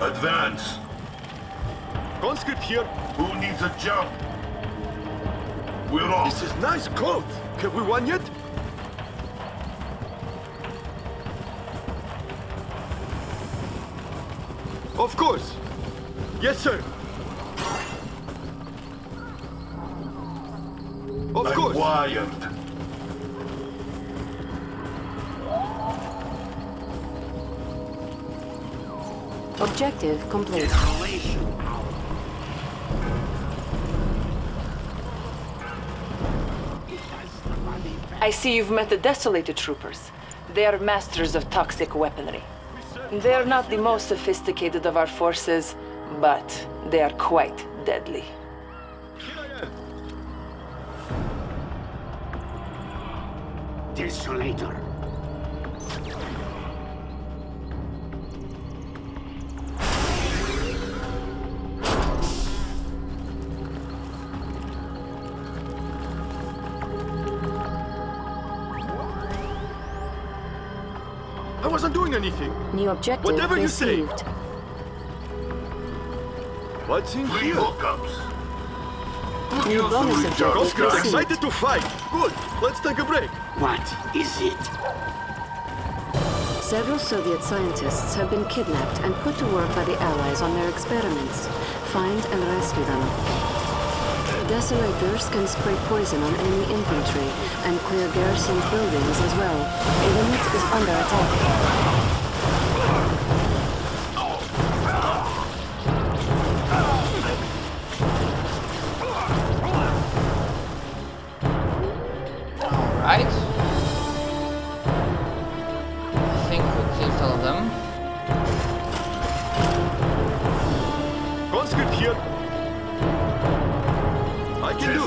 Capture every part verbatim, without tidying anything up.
Advance. Conscript here. Who needs a jump? We're off. This is nice cloth. Have we won yet? Of course. Yes, sir. Of I'm course. Wired. Objective complete. Desolation. I see you've met the Desolator troopers. They are masters of toxic weaponry. They're not the most sophisticated of our forces, but they are quite deadly. Desolator. I wasn't doing anything. New objective Whatever received. you say. What's in Free here? Hookups. New bonus objective received. Excited to fight. Good. Let's take a break. What is it? Several Soviet scientists have been kidnapped and put to work by the Allies on their experiments. Find and rescue them. Desolators can spray poison on enemy infantry and clear garrison buildings as well. A unit is under attack. All right. I think we killed all of them. Conscript here. I can do.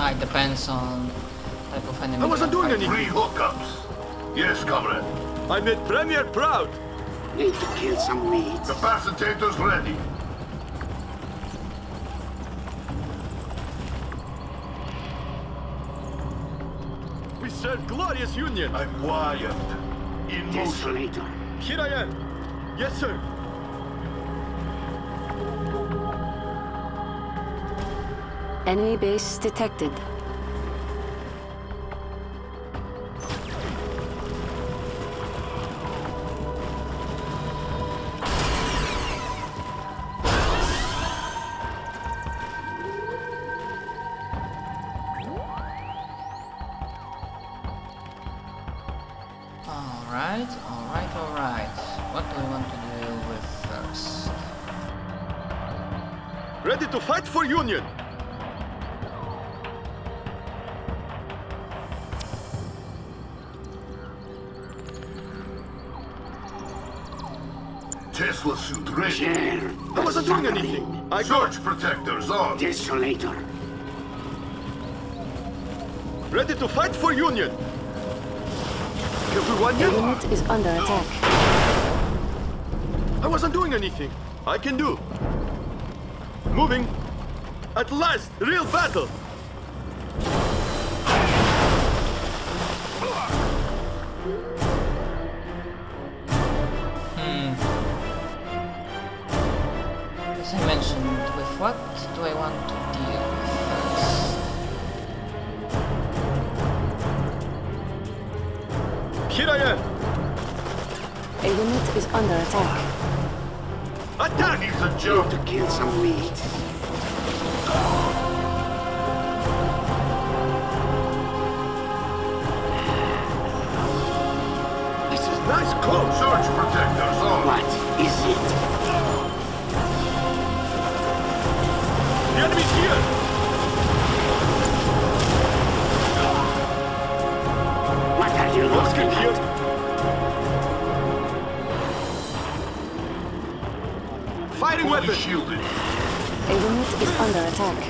Ah, it depends on type of enemy. I wasn't doing any free hookups. Yes, comrade. I made Premier proud. Need to kill some weeds. Capacitators ready. Glorious union. I'm wired. In Desolator. Motion. Here I am. Yes, sir. Enemy base detected. Alright, alright, alright. What do we want to deal with first? Ready to fight for Union! Tesla suit ready. I wasn't doing anything. I Surge protectors on. Desolator. Ready to fight for Union! The unit is under attack. I wasn't doing anything. I can do. Moving. At last, real battle. Hmm. As I mentioned, with what do I want to deal with first? Here I am. A unit is under attack. Attack! It's a joke to kill some weeds. This is nice close. Surge protectors on. What is it? The enemy's here. Firing weapon shielded. A unit is under attack.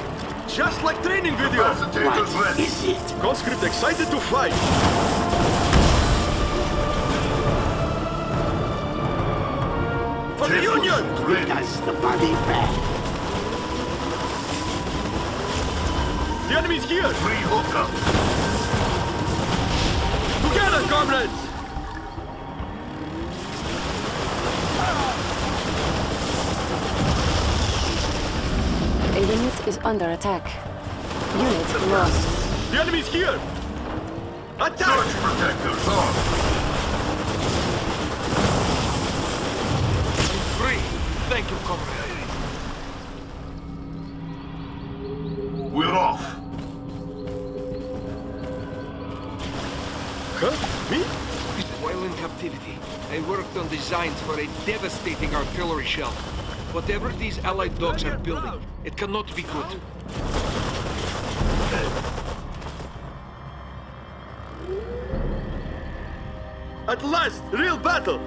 Just like training video. What is it? Conscript excited to fight. For the Union! Bring us the body back. The enemy's here! We hook up! Look at us, comrades! A unit is under attack. Unit lost. The enemy's here! Attack! Search protectors on! I'm free! Thank you, comrade! We're off! Huh? Me? While in captivity, I worked on designs for a devastating artillery shell. Whatever these allied dogs are building, it cannot be good. At last, real battle!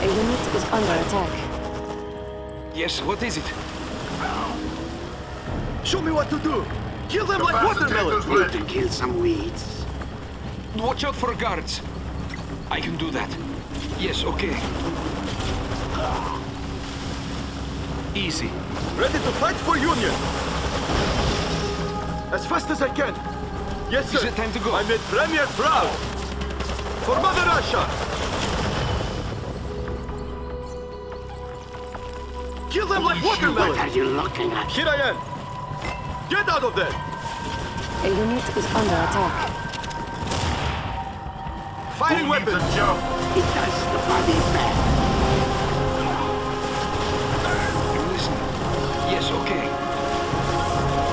A unit is under attack. Yes, what is it? Show me what to do! Kill them like watermelons! Need to kill some weeds. Watch out for guards. I can do that. Yes, okay. Easy. Ready to fight for Union! As fast as I can! Yes, sir! Is it time to go? I made Premier proud! For Mother Russia! Kill them like watermelons! What are you looking at? Here I am! Get out of there! A unit is under attack. Firing weapons! It does the body back! Okay.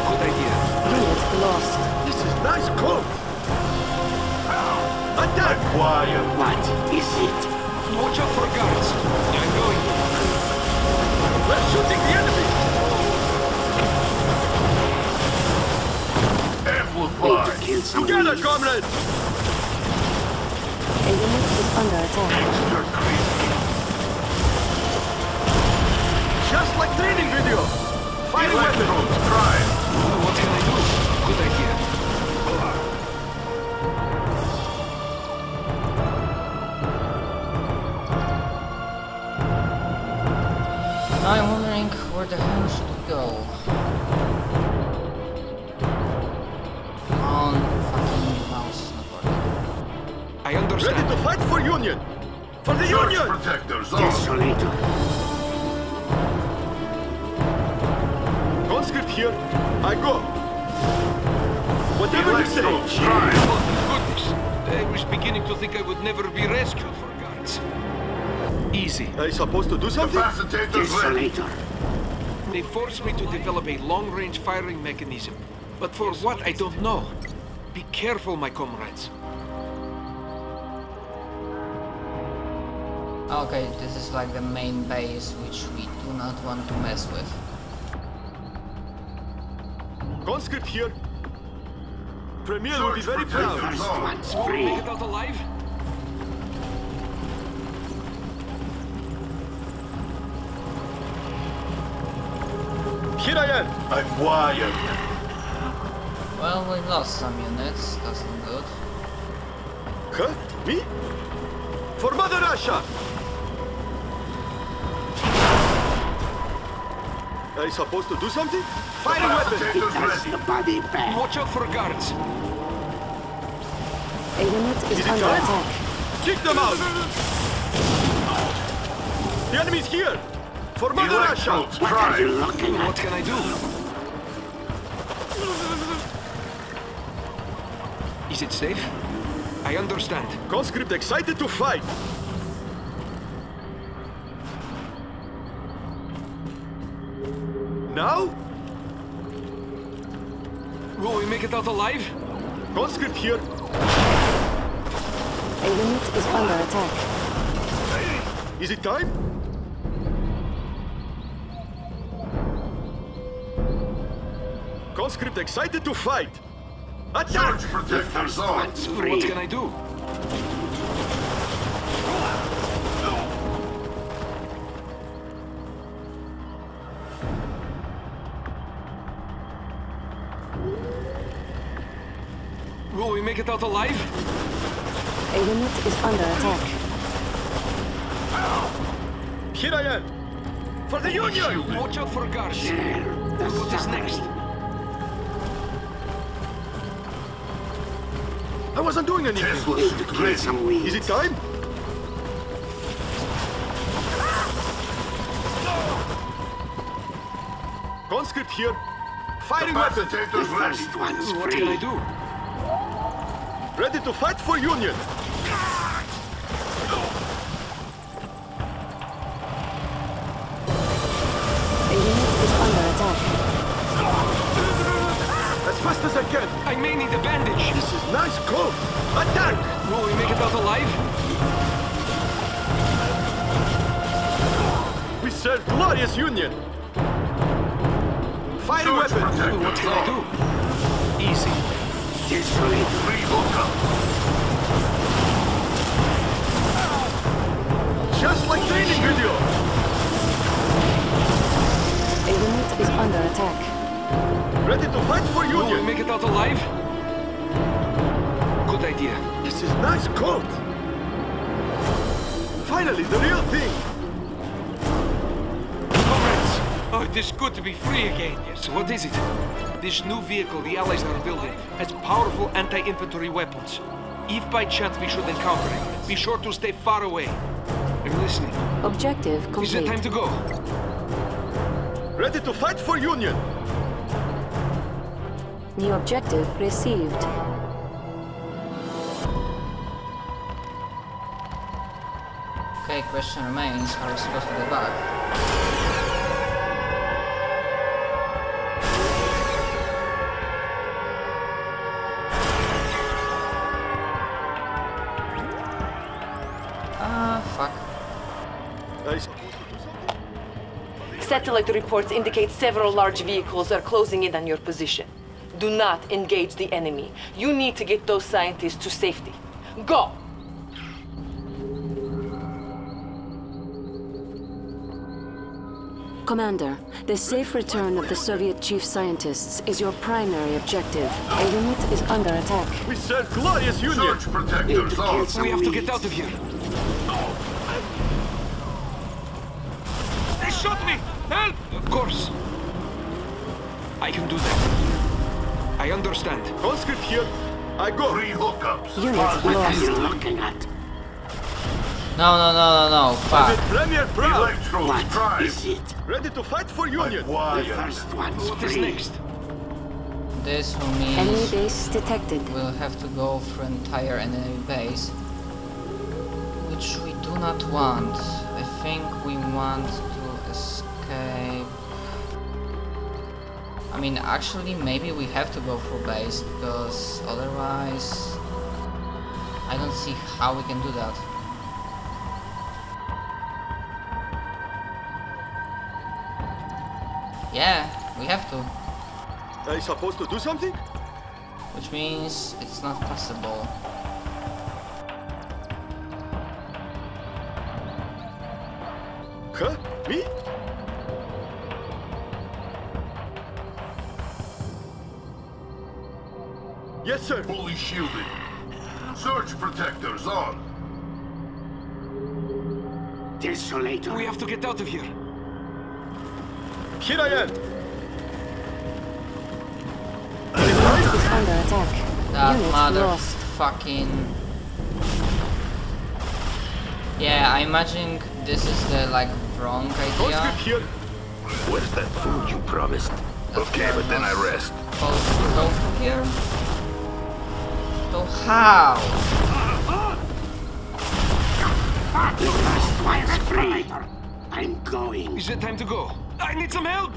Good idea. Unit lost. This is nice close. Ow. Attack! Acquire. What is it? Watch out for guards. They're going. We're shooting the enemy. Amplify. Together, comrades! A unit is under attack. Extra crazy. Just like training video. Fire weapons! Oh, what can I do? Good idea. I'm wondering where the hell should we go? On fucking mouse in the park. I understand. Ready to fight for Union! For the Search Union! Protectors on! Desolator! Conscript here, I go. Whatever you say. Oh, goodness. I was beginning to think I would never be rescued for guards. Easy. Are you supposed to do something? Desolator. They forced me to develop a long-range firing mechanism, but for what I don't know. Be careful, my comrades. Okay, this is like the main base, which we do not want to mess with. Conscript here. Premier Search will be very proud. Won't we make it out alive? Here I am. I'm wired. Well, we lost some units. That's not good. Huh? Me? For Mother Russia! Are you supposed to do something? Firing weapons! It does the body back. Watch out for guards! A unit is, is under attack. Kick them out! The enemy's here! For Mother Russia! What are you looking at? What can I do? Is it safe? I understand. Conscript excited to fight! Now? Will we make it out alive? Conscript here. A unit is under attack. Is it time? Conscript excited to fight. Attack! Search protectors on. What can I do? Will we make it out alive? A unit is under attack. Here I am! For the Union! Watch out for guards! What is next? I wasn't doing anything. Tesla suit ready. Is it time? Conscript here. Firing weapons. The first one's free. What can I do? Ready to fight for Union. Fast as I can. I may need a bandage. This is nice cloak. Attack! Will we make it out alive? We serve glorious Union. Fire weapons. Ooh, what can I do? Easy. Desolator. Just like training video. A unit is under attack. Ready to fight for Union! Will we make it out alive? Good idea. This is nice coat! Finally, the real thing! Comrades! Oh, it is good to be free again. Yes, what is it? This new vehicle the Allies are building has powerful anti-infantry weapons. If by chance we should encounter it, be sure to stay far away. I'm listening. Objective complete. Is it time to go? Ready to fight for Union! New objective received. Okay, question remains, are we supposed to go back? Ah, fuck. Satellite reports indicate several large vehicles are closing in on your position. Do not engage the enemy. You need to get those scientists to safety. Go! Commander, the safe return of the Soviet chief scientists is your primary objective. A unit is under attack. We serve glorious Union! Search protectors! Oh, we have to get out of here! They shot me! Help! Of course. I can do that. I understand. Conscript here. I go. Three hookups. Unit lost. What are you looking at? No, no, no, no, no. Fuck. Is it Premier Proud? What tribe. Is it? Ready to fight for Union. The first one's what free. Is next? This will mean... Enemy base detected. We'll have to go for an entire enemy base. Which we do not want. I think we want to escape... I mean, actually, maybe we have to go for base, because otherwise... I don't see how we can do that. Yeah, we have to. Are you supposed to do something? Which means it's not possible. Huh? Me? Yes, sir. Fully shielded. Search protectors on. Desolator. We have to get out of here. Here I am. It's under attack. That motherfucking fucking. Yeah, I imagine this is the like wrong idea. Where's that food you promised? That's okay, but then I rest. Go from here. So how? The first one's free. I'm going. Is it time to go? I need some help!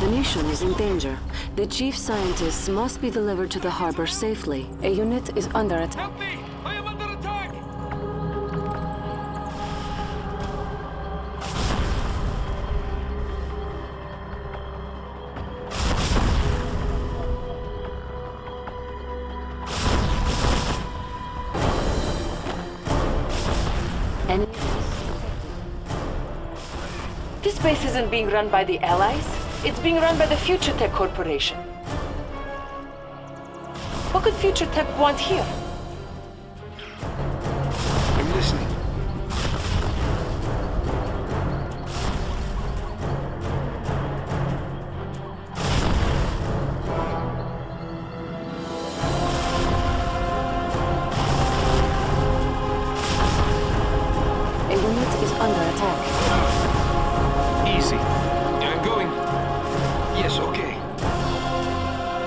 The nation is in danger. The chief scientists must be delivered to the harbor safely. A unit is under attack. Help me! I am under attack! This base isn't being run by the Allies, it's being run by the FutureTech Corporation. What could FutureTech want here? I'm listening. is under attack. Easy. I'm going. Yes, okay.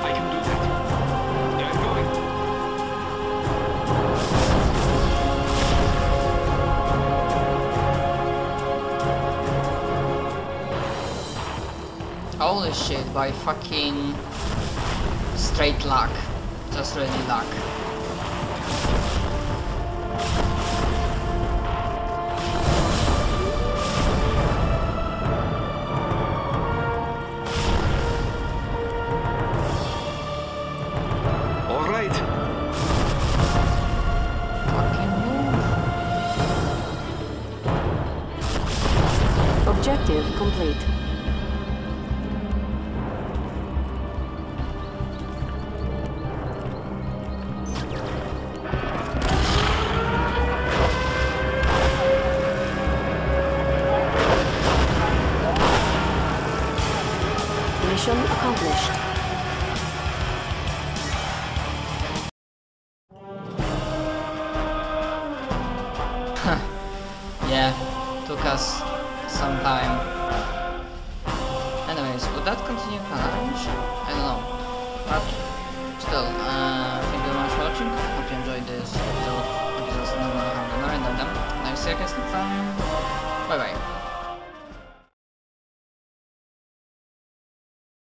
I can do that. I'm going. Holy shit, by fucking straight luck. Just really luck. Bye bye.